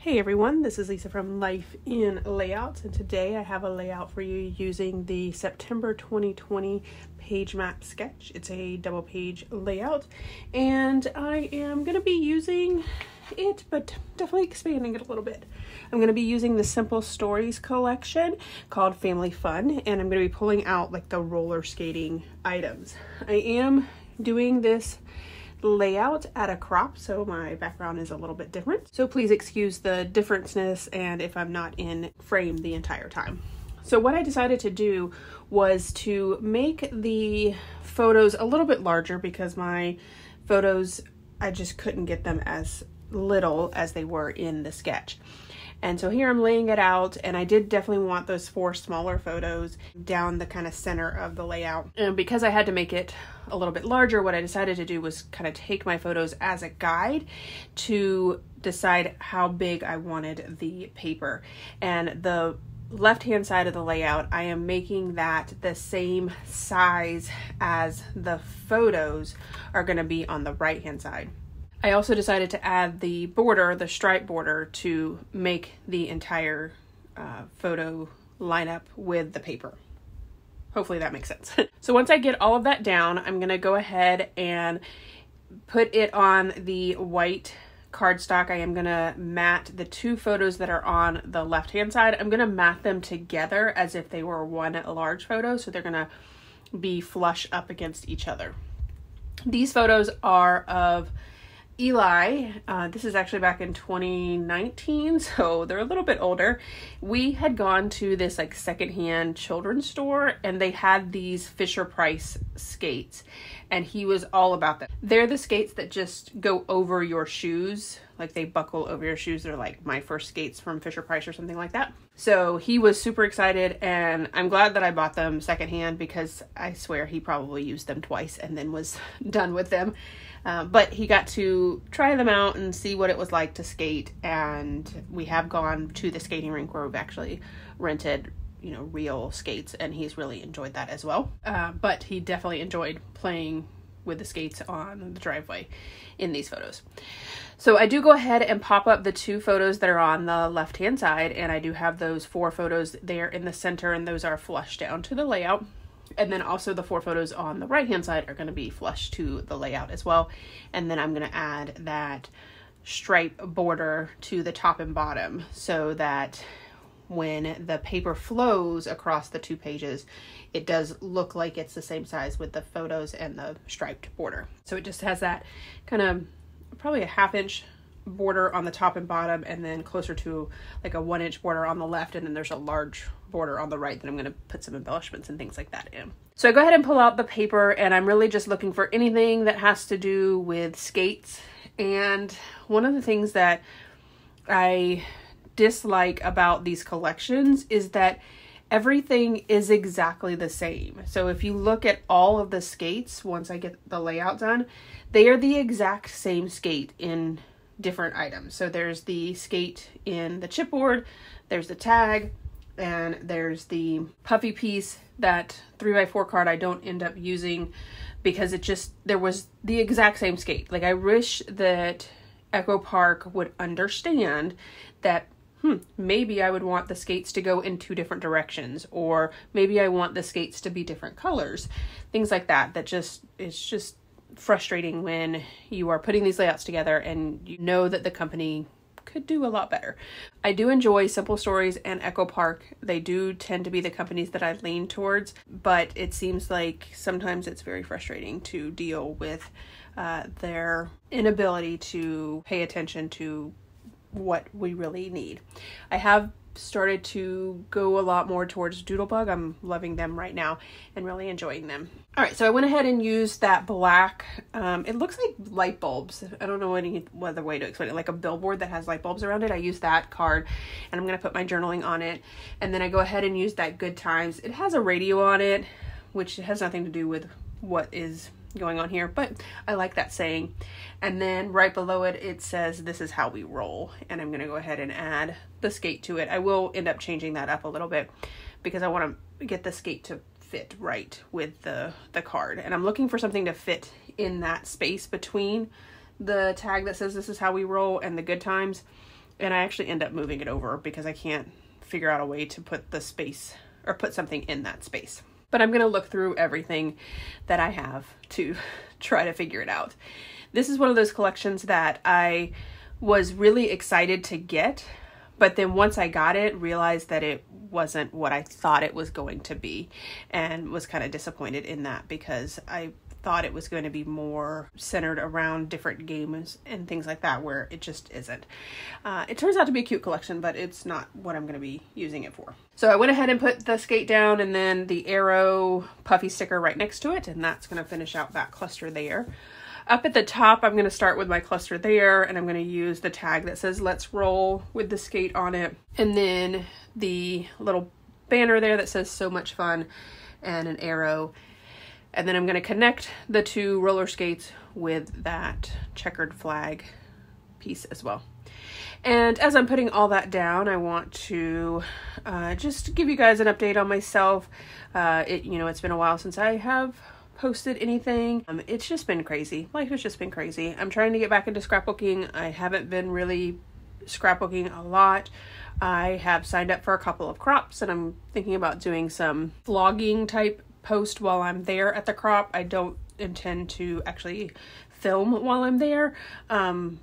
Hey everyone, this is Lisa from Life in Layouts, and today I have a layout for you using the September 2020 page map sketch. It's a double page layout, and I am going to be using it, but definitely expanding it a little bit. I'm going to be using the Simple Stories collection called Family Fun, and I'm going to be pulling out like the roller skating items. I am doing this layout at a crop, so my background is a little bit different, so please excuse the differentness and if I'm not in frame the entire time. So what I decided to do was to make the photos a little bit larger because my photos, I just couldn't get them as little as they were in the sketch. And so here I'm laying it out, and I did definitely want those four smaller photos down the kind of center of the layout. And because I had to make it a little bit larger, what I decided to do was kind of take my photos as a guide to decide how big I wanted the paper. And the left-hand side of the layout, I am making that the same size as the photos are going to be on the right-hand side. I also decided to add the border, the stripe border, to make the entire photo line up with the paper. Hopefully that makes sense. So once I get all of that down, I'm going to go ahead and put it on the white cardstock. I am going to mat the two photos that are on the left-hand side. I'm going to mat them together as if they were one large photo, so they're going to be flush up against each other. These photos are of Eli. This is actually back in 2019, so they're a little bit older. We had gone to this like secondhand children's store, and they had these Fisher Price skates, and he was all about them. They're the skates that just go over your shoes, like they buckle over your shoes. They're like my first skates from Fisher Price or something like that. So he was super excited, and I'm glad that I bought them secondhand because I swear he probably used them twice and then was done with them. But he got to try them out and see what it was like to skate, and we have gone to the skating rink where we've actually rented, you know, real skates, and he's really enjoyed that as well. But he definitely enjoyed playing with the skates on the driveway in these photos. So I do go ahead and pop up the two photos that are on the left-hand side, and I do have those four photos there in the center, and those are flushed down to the layout. And then also the four photos on the right-hand side are going to be flush to the layout as well. And then I'm going to add that stripe border to the top and bottom so that when the paper flows across the two pages, it does look like it's the same size with the photos and the striped border. So it just has that kind of probably a half-inch border on the top and bottom, and then closer to like a 1-inch border on the left, and then there's a large border on the right that I'm going to put some embellishments and things like that in. So I go ahead and pull out the paper, and I'm really just looking for anything that has to do with skates. And one of the things that I dislike about these collections is that everything is exactly the same. So if you look at all of the skates, once I get the layout done, they are the exact same skate in different items. So there's the skate in the chipboard, there's the tag, and there's the puffy piece, that 3x4 card I don't end up using because it just, there was the exact same skate. Like I wish that Echo Park would understand that maybe I would want the skates to go in two different directions, or maybe I want the skates to be different colors, things like that. That just, it's just frustrating when you are putting these layouts together and you know that the company could do a lot better. I do enjoy Simple Stories and Echo Park. They do tend to be the companies that I lean towards, but it seems like sometimes it's very frustrating to deal with their inability to pay attention to what we really need. I have started to go a lot more towards Doodlebug. I'm loving them right now and really enjoying them. All right, so I went ahead and used that black, it looks like light bulbs. I don't know any other way to explain it, like a billboard that has light bulbs around it. I used that card, and I'm gonna put my journaling on it. And then I go ahead and use that Good Times. It has a radio on it, which has nothing to do with what is going on here, but I like that saying. And then right below it, it says, "This is how we roll," and I'm going to go ahead and add the skate to it. I will end up changing that up a little bit because I want to get the skate to fit right with the card, and I'm looking for something to fit in that space between the tag that says "This is how we roll" and the Good Times. And I actually end up moving it over because I can't figure out a way to put the space or put something in that space. But I'm going to look through everything that I have to try to figure it out. This is one of those collections that I was really excited to get, but then once I got it, realized that it wasn't what I thought it was going to be, and was kind of disappointed in that because I thought it was going to be more centered around different games and things like that, where it just isn't. It turns out to be a cute collection, but it's not what I'm going to be using it for. So I went ahead and put the skate down and then the arrow puffy sticker right next to it, and that's going to finish out that cluster there. Up at the top, I'm going to start with my cluster there, and I'm going to use the tag that says "Let's Roll" with the skate on it, and then the little banner there that says "So Much Fun" and an arrow. And then I'm going to connect the two roller skates with that checkered flag piece as well. And as I'm putting all that down, I want to just give you guys an update on myself. It's been a while since I have posted anything. It's just been crazy. Life has just been crazy. I'm trying to get back into scrapbooking. I haven't been really scrapbooking a lot. I have signed up for a couple of crops, and I'm thinking about doing some vlogging type post while I'm there at the crop. I don't intend to actually film while I'm there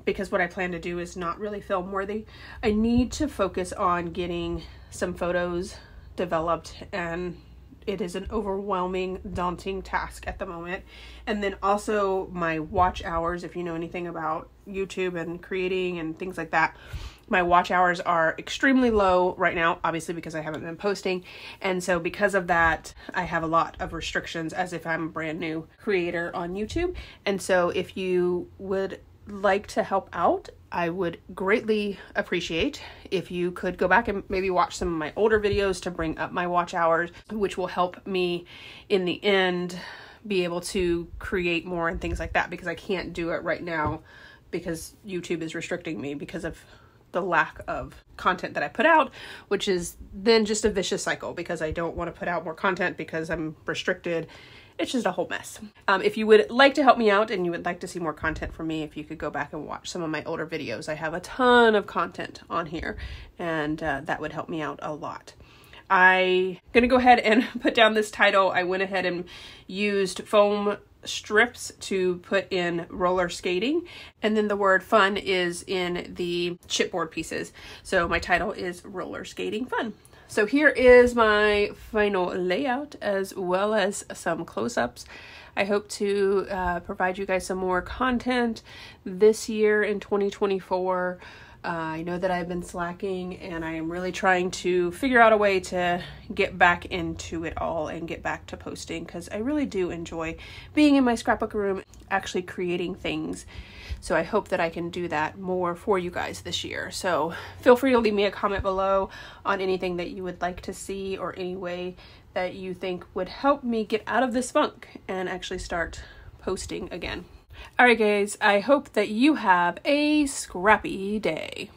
because what I plan to do is not really film worthy. I need to focus on getting some photos developed, and it is an overwhelming, daunting task at the moment. And then also my watch hours, if you know anything about YouTube and creating and things like that, my watch hours are extremely low right now, obviously because I haven't been posting. And so because of that, I have a lot of restrictions as if I'm a brand new creator on YouTube. And so if you would like to help out, I would greatly appreciate if you could go back and maybe watch some of my older videos to bring up my watch hours, which will help me in the end be able to create more and things like that, because I can't do it right now because YouTube is restricting me because of the lack of content that I put out, which is then just a vicious cycle because I don't want to put out more content because I'm restricted. It's just a whole mess. If you would like to help me out and you would like to see more content from me, if you could go back and watch some of my older videos, I have a ton of content on here, and that would help me out a lot. I'm gonna go ahead and put down this title. I went ahead and used foam strips to put in roller skating, and then the word fun is in the chipboard pieces. So my title is Roller Skating Fun. So here is my final layout, as well as some close-ups. I hope to provide you guys some more content this year in 2024. I know that I've been slacking, and I am really trying to figure out a way to get back into it all and get back to posting, because I really do enjoy being in my scrapbook room, actually creating things. So I hope that I can do that more for you guys this year. So feel free to leave me a comment below on anything that you would like to see or any way that you think would help me get out of this funk and actually start posting again. Alright guys, I hope that you have a scrappy day.